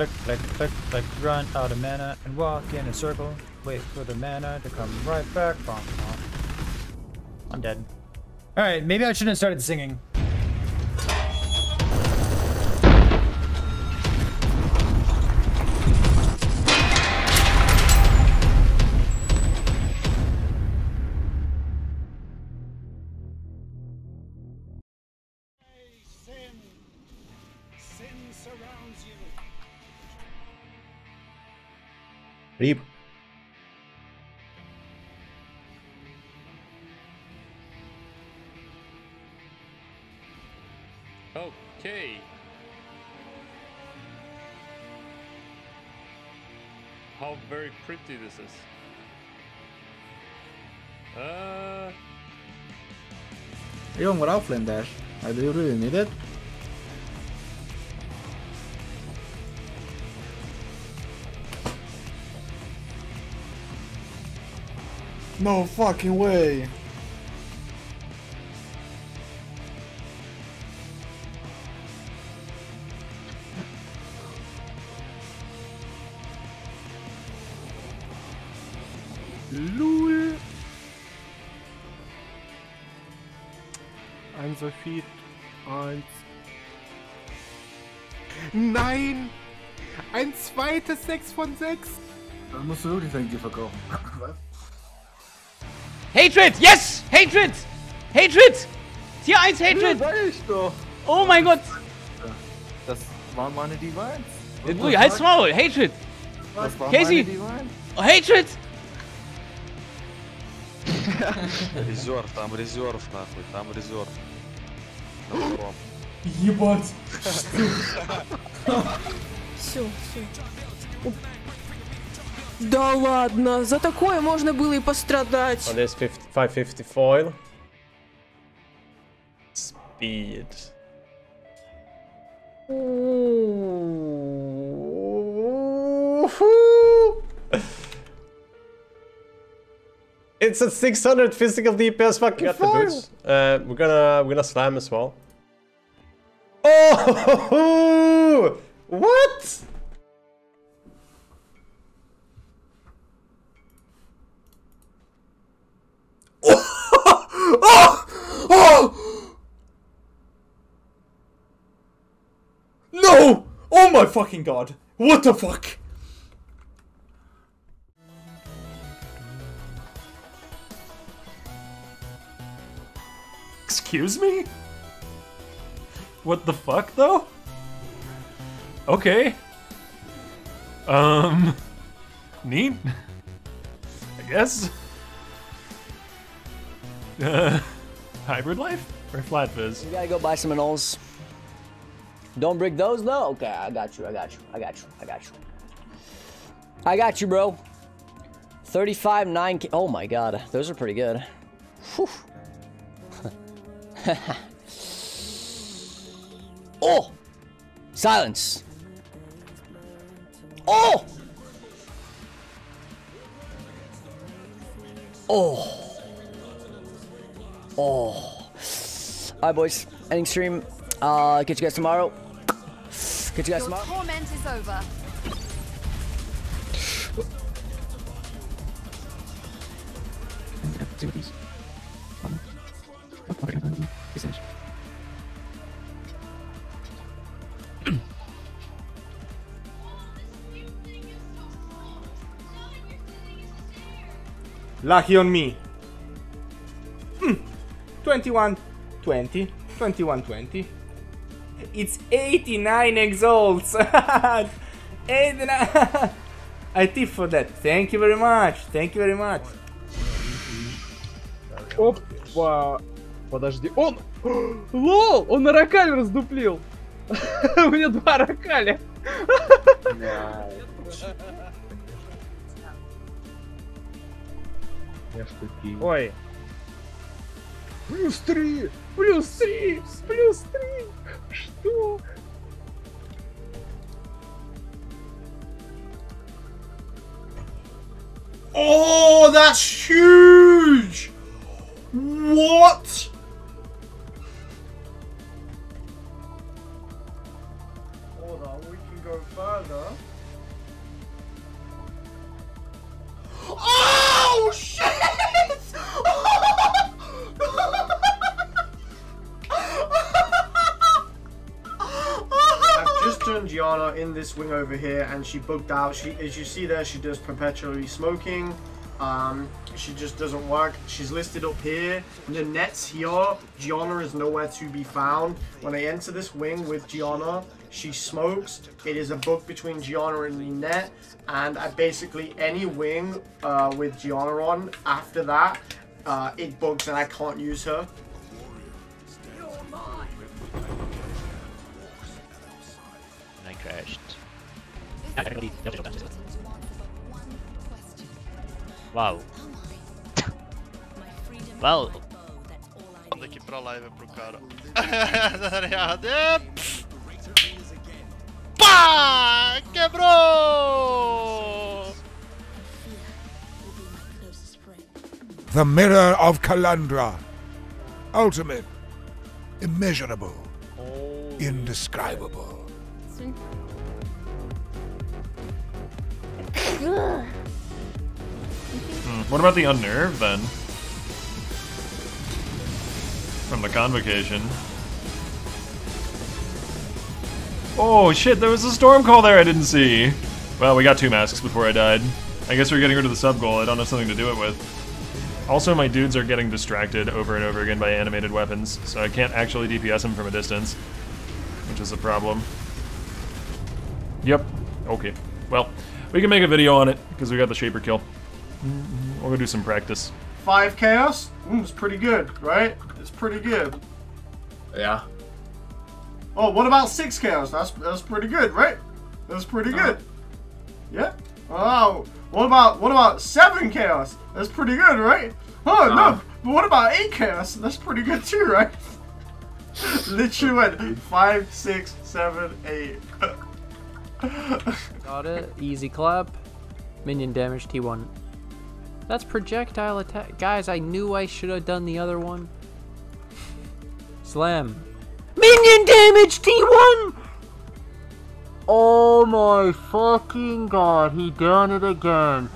click, click, click, click, run out of mana and walk in a circle. Wait for the mana to come right back. Bom, bom. I'm dead. Alright, maybe I shouldn't have started singing. Reap. Okay. How very pretty this is. Even without flame dash, do you really need it? No fucking way! LOL! I'm so fit. Eins. Nein! Ein zweites 6 von 6! Da musst du wirklich dein Gift verkaufen. Was? Hatred! Yes! Hatred! Hatred! Tier 1 Hatred! Ja, sag ich doch. Oh mein Gott! Das waren meine Divines. Ruhig, halt's Maul! Hatred! Das waren Casey! Oh, Hatred! Резерв, там резерв, нахуй, там резерв. Ебать! Все, все. Да ладно, за такое можно было и пострадать. Oh, there's 550 foil. Speed. It's a 600 physical DPS fucking got foil. The boots. We're gonna slam as well. Oh, what? No! Oh my fucking god! What the fuck? Excuse me? What the fuck though? Okay. Neat? I guess? Hybrid life? Or flat biz? You gotta go buy some anoles. Don't break those though? Okay, I got you, bro. 35, 9k. Oh my god, those are pretty good. Whew. Oh! Silence! Oh! Oh! Oh. Alright boys, ending stream. Catch you guys tomorrow. Catch you guys tomorrow. Your torment is over. Activities. Lucky on me. 21 20. It's 89 exalts. 89. I tip for that. Thank you very much. Thank you very much. Опа. Подожди. Он. Лол! Он на ракаль раздуплил. У меня 2 ракали. Ой. Плюс 3! Что? Oh, that's huge! What? Oh, further. We can go further. Oh shit! I've just done Gianna in this wing over here, and she bugged out. She, as you see there, she does perpetually smoking. She just doesn't work. She's listed up here. The net's here. Gianna is nowhere to be found. When I enter this wing with Gianna, she smokes. It is a bug between Gianna and the net. And I basically, any wing with Gianna on after that, it bugs and I can't use her. And I crashed. Wow. Wow. Tem que ir pra live pro cara. Pá! Quebrou! The Mirror of Kalandra. Ultimate. Immeasurable. Indescribable. What about the unnerve then? From the convocation. Oh shit, there was a storm call there I didn't see. Well, we got two masks before I died. I guess we're getting rid of the sub goal. I don't have something to do it with. Also, my dudes are getting distracted over and over again by animated weapons, so I can't actually DPS them from a distance, which is a problem. Yep. Okay. Well, we can make a video on it because we got the Shaper kill. We're gonna do some practice. 5 chaos? It's pretty good, right? It's pretty good. Yeah. Oh, what about 6 chaos? That's pretty good, right? That's pretty good. Yeah? Oh, what about 7 chaos? That's pretty good, right? Oh no, but what about 8 chaos? That's pretty good too, right? Literally went 5, 6, 7, 8. Got it. Easy clap. Minion damage T1. That's projectile attack. Guys, I knew I should have done the other one. Slam. Minion damage, T1! Oh my fucking god, he done it again.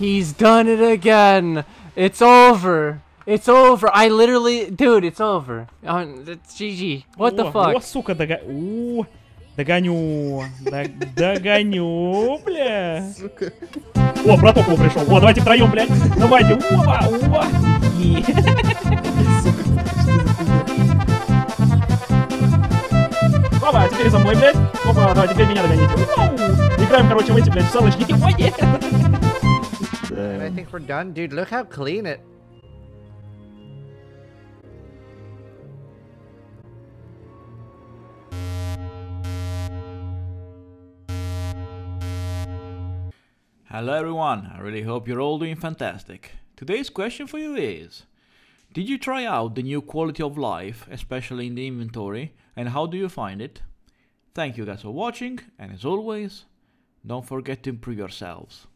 He's done it again. It's over. It's over. I literally... Dude, it's over. It's GG. What the fuck? О, сука, догоню. Догоню, бля. Сука. О, браток его пришел. О, давайте втроем, блядь. Давайте. Опа, опа. Опа, теперь за мной, блядь. Опа, давай, теперь меня догоните. Играем, короче, в эти, блядь, в салочки. Ой, нет. I think we're done, dude. Look how clean it. Hello everyone, I really hope you're all doing fantastic. Today's question for you is, did you try out the new quality of life, especially in the inventory, and how do you find it? Thank you guys for watching, and as always, don't forget to improve yourselves.